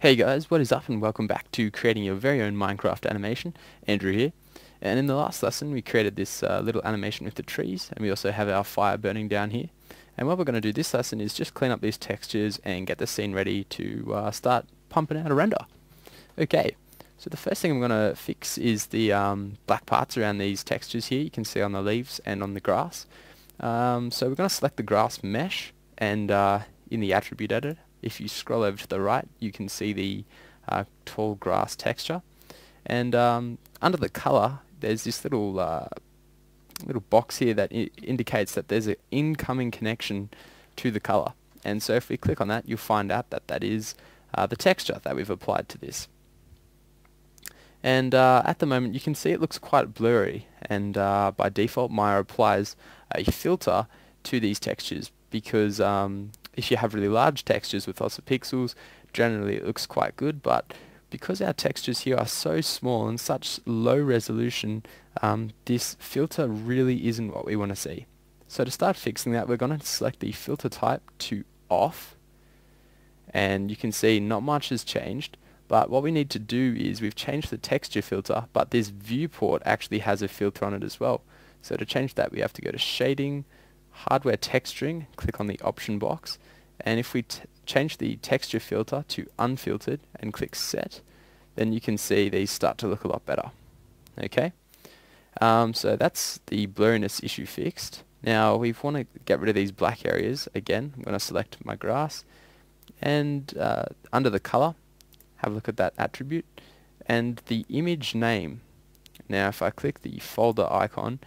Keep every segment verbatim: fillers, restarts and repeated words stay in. Hey guys, what is up and welcome back to creating your very own Minecraft animation. Andrew here, and in the last lesson we created this uh, little animation with the trees, and we also have our fire burning down here. And what we're going to do this lesson is just clean up these textures and get the scene ready to uh, start pumping out a render. Okay, so the first thing I'm going to fix is the um, black parts around these textures here. You can see on the leaves and on the grass. Um, so we're going to select the grass mesh, and uh, in the attribute editor, if you scroll over to the right, you can see the uh, tall grass texture, and um, under the color, there's this little uh, little box here that I indicates that there's an incoming connection to the color. And so, if we click on that, you'll find out that that is uh, the texture that we've applied to this. And uh, at the moment, you can see it looks quite blurry, and uh, by default, Maya applies a filter to these textures because. Um, If you have really large textures with lots of pixels, generally it looks quite good, but because our textures here are so small and such low resolution, um, this filter really isn't what we want to see. So to start fixing that, we're going to select the filter type to off, and you can see not much has changed, but what we need to do is we've changed the texture filter, but this viewport actually has a filter on it as well. So to change that, we have to go to shading, hardware texturing, click on the option box, and if we t change the texture filter to unfiltered and click set, then you can see these start to look a lot better. Okay, um, so that's the blurriness issue fixed. Now we want to get rid of these black areas. Again, I'm going to select my grass, and uh, under the color, have a look at that attribute and the image name. Now if I click the folder icon,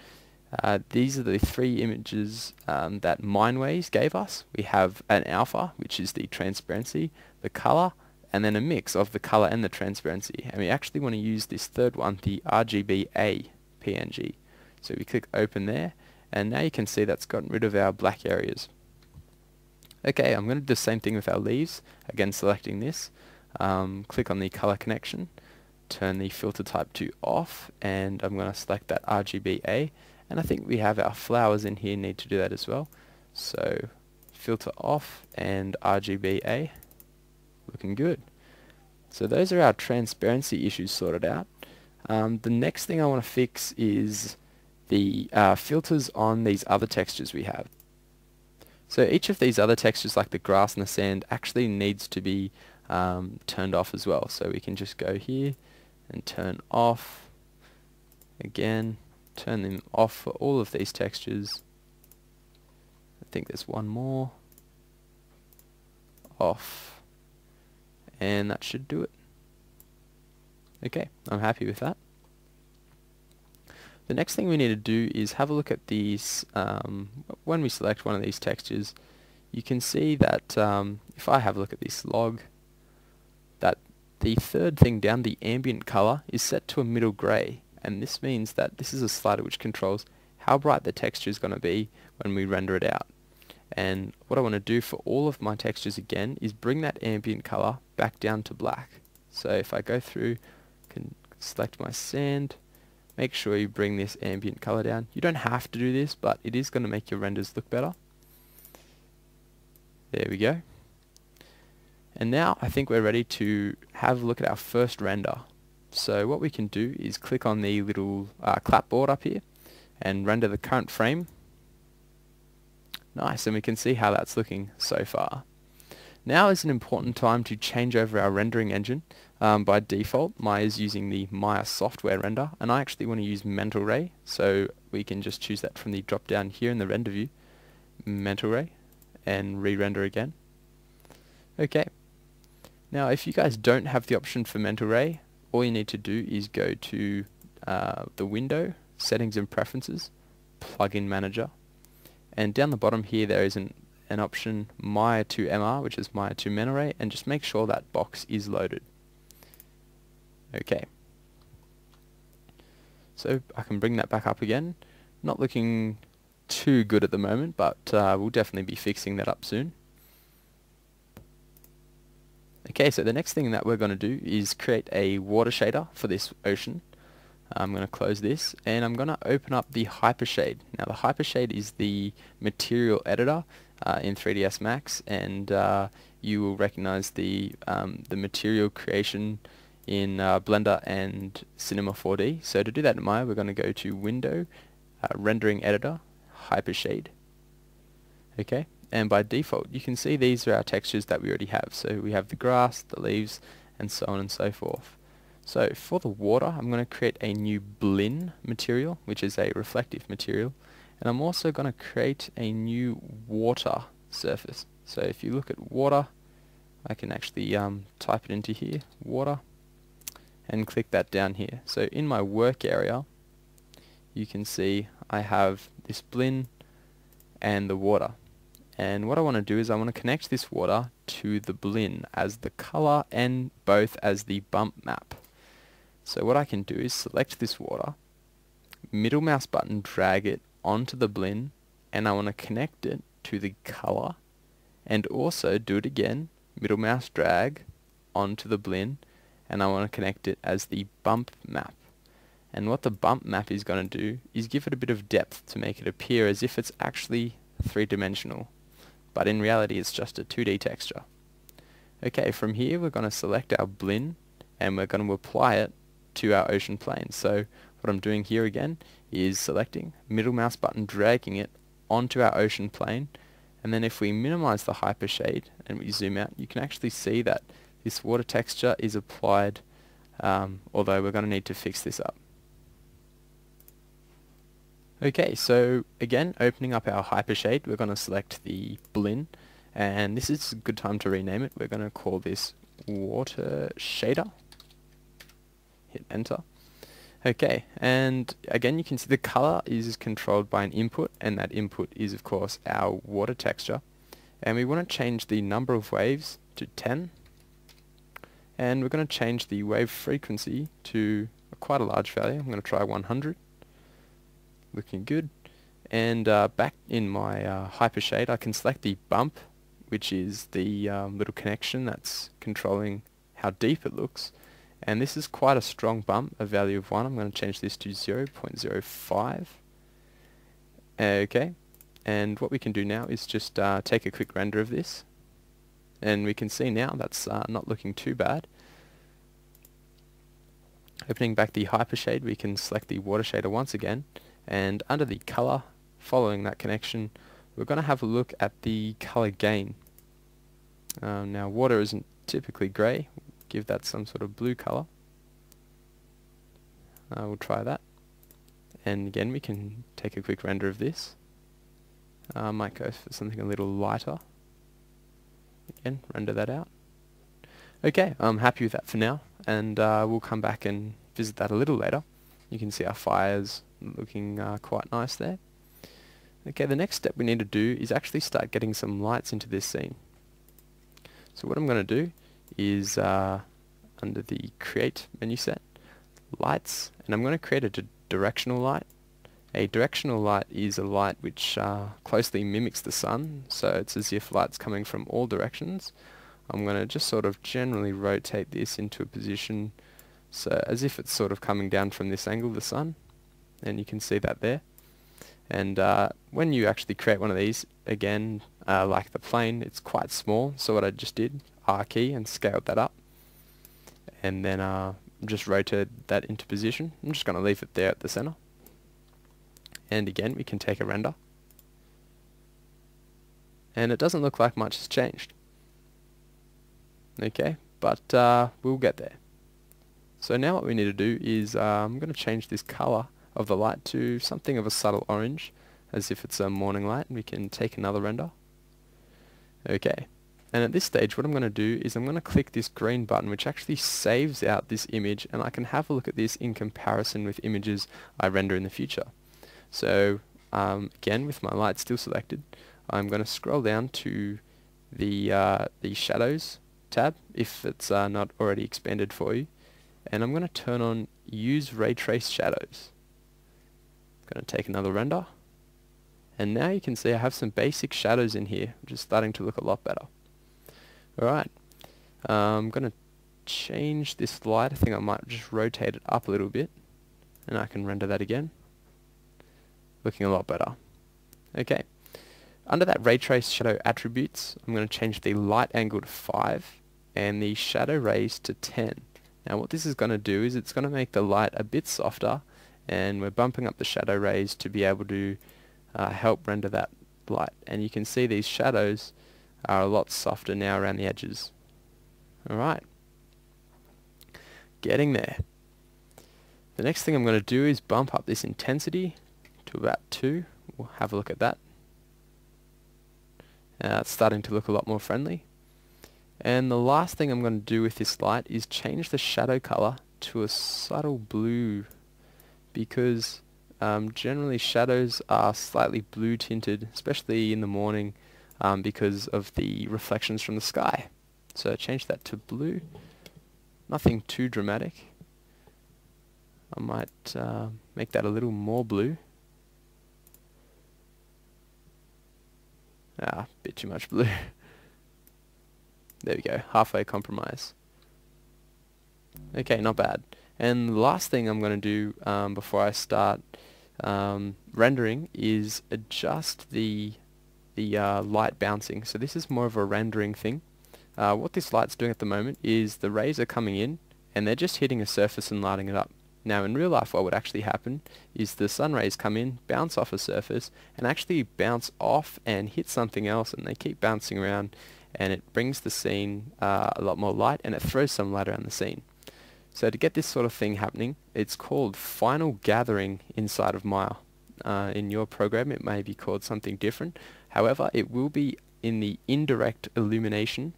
Uh, these are the three images um, that Mineways gave us. We have an alpha, which is the transparency, the color, and then a mix of the color and the transparency. And we actually want to use this third one, the R G B A P N G. So we click open there, and now you can see that's gotten rid of our black areas. Okay, I'm going to do the same thing with our leaves. Again, selecting this, um, click on the color connection, turn the filter type to off, and I'm going to select that R G B A. And I think we have our flowers in here need to do that as well. So filter off and R G B A, looking good. So those are our transparency issues sorted out. Um, the next thing I want to fix is the uh, filters on these other textures we have. So each of these other textures, like the grass and the sand, actually needs to be um, turned off as well. So we can just go here and turn off again. Turn them off for all of these textures. I think there's one more. Off. And that should do it. Okay, I'm happy with that. The next thing we need to do is have a look at these. Um, when we select one of these textures, you can see that um, if I have a look at this log, that the third thing down, the ambient color, is set to a middle grey. And this means that this is a slider which controls how bright the texture is going to be when we render it out. And what I want to do for all of my textures again is bring that ambient color back down to black. So if I go through, can select my sand, make sure you bring this ambient color down. You don't have to do this, but it is going to make your renders look better. There we go. And now I think we're ready to have a look at our first render. So what we can do is click on the little uh, clapboard up here and render the current frame. Nice, and we can see how that's looking so far. Now is an important time to change over our rendering engine. Um, by default, Maya is using the Maya software render, and I actually want to use Mental Ray, so we can just choose that from the drop down here in the render view, Mental Ray, and re-render again. Okay. Now if you guys don't have the option for Mental Ray, all you need to do is go to uh, the window, settings and preferences, plugin manager, and down the bottom here there is an, an option Maya to M R, which is Maya to Mental Ray, and just make sure that box is loaded. Okay, so I can bring that back up again. Not looking too good at the moment, but uh, we'll definitely be fixing that up soon. Okay, so the next thing that we're going to do is create a water shader for this ocean. I'm going to close this, and I'm going to open up the Hypershade. Now the Hypershade is the material editor uh, in three D S Max, and uh, you will recognize the um, the material creation in uh, Blender and Cinema four D. So to do that in Maya, we're going to go to Window, uh, Rendering Editor, Hypershade. Okay, and by default you can see these are our textures that we already have. So we have the grass, the leaves, and so on and so forth. So for the water, I'm going to create a new Blinn material, which is a reflective material, and I'm also going to create a new water surface. So if you look at water, I can actually um, type it into here, water, and click that down here. So in my work area, you can see I have this Blinn and the water. And what I want to do is I want to connect this water to the Blinn as the color and both as the bump map. So what I can do is select this water, middle mouse button, drag it onto the Blinn, and I want to connect it to the color, and also do it again, middle mouse drag onto the Blinn, and I want to connect it as the bump map. And what the bump map is going to do is give it a bit of depth to make it appear as if it's actually three-dimensional, but in reality it's just a two D texture. Okay, from here we're going to select our Blinn and we're going to apply it to our ocean plane. So what I'm doing here again is selecting, middle mouse button, dragging it onto our ocean plane, and then if we minimize the hypershade and we zoom out, you can actually see that this water texture is applied, um, although we're going to need to fix this up. Okay, so again, opening up our hypershade, we're going to select the Blinn, and this is a good time to rename it. We're going to call this water shader. Hit enter. Okay, and again you can see the color is controlled by an input, and that input is of course our water texture, and we want to change the number of waves to ten, and we're going to change the wave frequency to quite a large value. I'm going to try one hundred. Looking good. And uh, back in my uh, hypershade I can select the bump, which is the um, little connection that's controlling how deep it looks. And this is quite a strong bump, a value of one. I'm going to change this to zero point zero five. Okay, and what we can do now is just uh, take a quick render of this, and we can see now that's uh, not looking too bad. Opening back the hypershade, we can select the water shader once again, and under the color, following that connection, we're going to have a look at the color gain. Um, now water isn't typically grey. Give that some sort of blue color. Uh, we'll try that, and again we can take a quick render of this. I uh, might go for something a little lighter. Again, render that out. Okay, I'm happy with that for now, and uh, we'll come back and visit that a little later. You can see our fire's looking uh, quite nice there. Okay, the next step we need to do is actually start getting some lights into this scene. So what I'm going to do is uh, under the create menu set, lights, and I'm going to create a di directional light. A directional light is a light which uh, closely mimics the sun, so it's as if light's coming from all directions. I'm going to just sort of generally rotate this into a position so as if it's sort of coming down from this angle, the sun, and you can see that there. And uh, when you actually create one of these, again, uh, like the plane, it's quite small, so what I just did, R key, and scaled that up, and then uh, just rotate that into position. I'm just going to leave it there at the center, and again we can take a render, and it doesn't look like much has changed. Okay, but uh, we'll get there. So now what we need to do is uh, I'm going to change this color of the light to something of a subtle orange, as if it's a morning light, and we can take another render. Okay. And at this stage what I'm going to do is I'm going to click this green button, which actually saves out this image, and I can have a look at this in comparison with images I render in the future. So um, again, with my light still selected, I'm going to scroll down to the, uh, the shadows tab, if it's uh, not already expanded for you, and I'm going to turn on use ray trace shadows. I'm going to take another render, and now you can see I have some basic shadows in here, which is starting to look a lot better. Alright, um, I'm going to change this light. I think I might just rotate it up a little bit, and I can render that again. Looking a lot better. Okay, Under that Ray Trace Shadow attributes, I'm going to change the light angle to five and the shadow rays to ten. Now what this is going to do is it's going to make the light a bit softer, and we're bumping up the shadow rays to be able to uh, help render that light. And you can see these shadows are a lot softer now around the edges. Alright, getting there. The next thing I'm going to do is bump up this intensity to about two. We'll have a look at that. Uh, it's starting to look a lot more friendly. And the last thing I'm going to do with this light is change the shadow color to a subtle blue, because um, generally shadows are slightly blue tinted, especially in the morning, um, because of the reflections from the sky. So change that to blue. Nothing too dramatic. I might uh, make that a little more blue. Ah, bit too much blue. There we go, halfway compromise. Okay, not bad. And the last thing I'm going to do um, before I start um, rendering is adjust the, the uh, light bouncing. So this is more of a rendering thing. Uh, what this light's doing at the moment is the rays are coming in and they're just hitting a surface and lighting it up. Now in real life what would actually happen is the sun rays come in, bounce off a surface, and actually bounce off and hit something else, and they keep bouncing around, and it brings the scene uh, a lot more light, and it throws some light around the scene. So to get this sort of thing happening, it's called final gathering inside of Maya. Uh, in your program it may be called something different, however it will be in the indirect illumination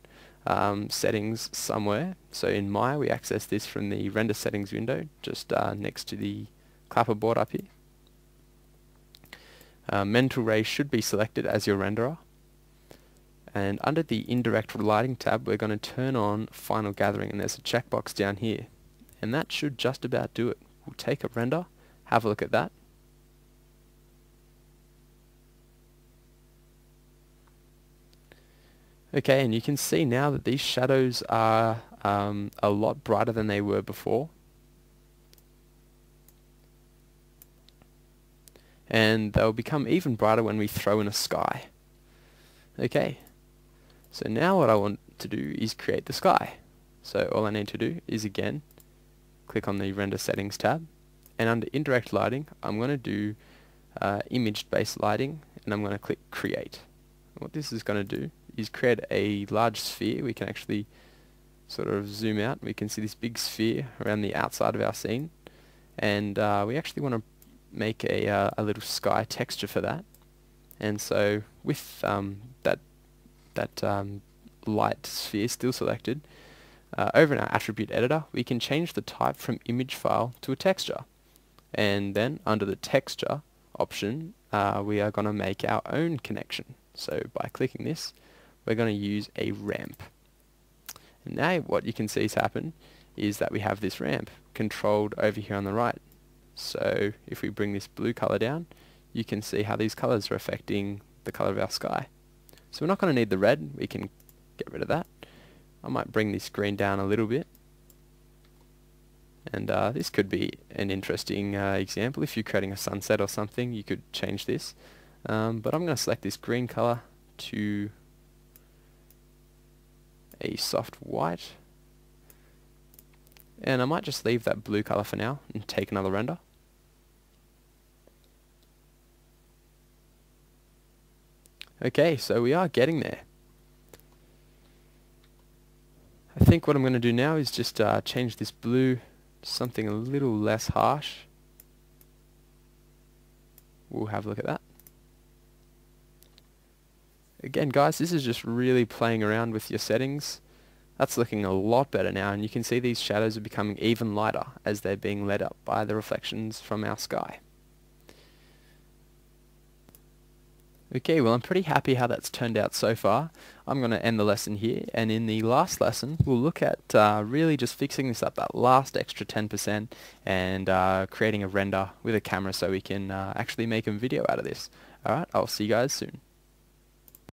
Um, settings somewhere. So in Maya we access this from the render settings window, just uh, next to the clapperboard up here. Uh, Mental Ray should be selected as your renderer, and under the indirect lighting tab we're going to turn on final gathering, and there's a checkbox down here, and that should just about do it. We'll take a render, have a look at that. Okay, and you can see now that these shadows are um, a lot brighter than they were before. And they'll become even brighter when we throw in a sky. Okay, so now what I want to do is create the sky. So all I need to do is again, click on the Render Settings tab, and under Indirect Lighting, I'm going to do uh, Image-Based Lighting, and I'm going to click Create. And what this is going to do is create a large sphere. We can actually sort of zoom out. We can see this big sphere around the outside of our scene, and uh, we actually want to make a, uh, a little sky texture for that. And so with um, that, that um, light sphere still selected, uh, over in our attribute editor we can change the type from image file to a texture, and then under the texture option uh, we are going to make our own connection. So by clicking this we're going to use a ramp. And now what you can see is happen is that we have this ramp controlled over here on the right. So if we bring this blue color down, you can see how these colors are affecting the color of our sky. So we're not going to need the red, we can get rid of that. I might bring this green down a little bit. And uh, this could be an interesting uh, example. If you're creating a sunset or something, you could change this. Um, but I'm going to select this green color to a soft white, and I might just leave that blue color for now and take another render. Okay, so we are getting there. I think what I'm going to do now is just uh, change this blue to something a little less harsh. We'll have a look at that. Again guys, this is just really playing around with your settings. That's looking a lot better now, and you can see these shadows are becoming even lighter as they're being led up by the reflections from our sky. Okay, well I'm pretty happy how that's turned out so far. I'm going to end the lesson here, and in the last lesson we'll look at uh, really just fixing this up, that last extra ten percent, and uh, creating a render with a camera so we can uh, actually make a video out of this. Alright, I'll see you guys soon.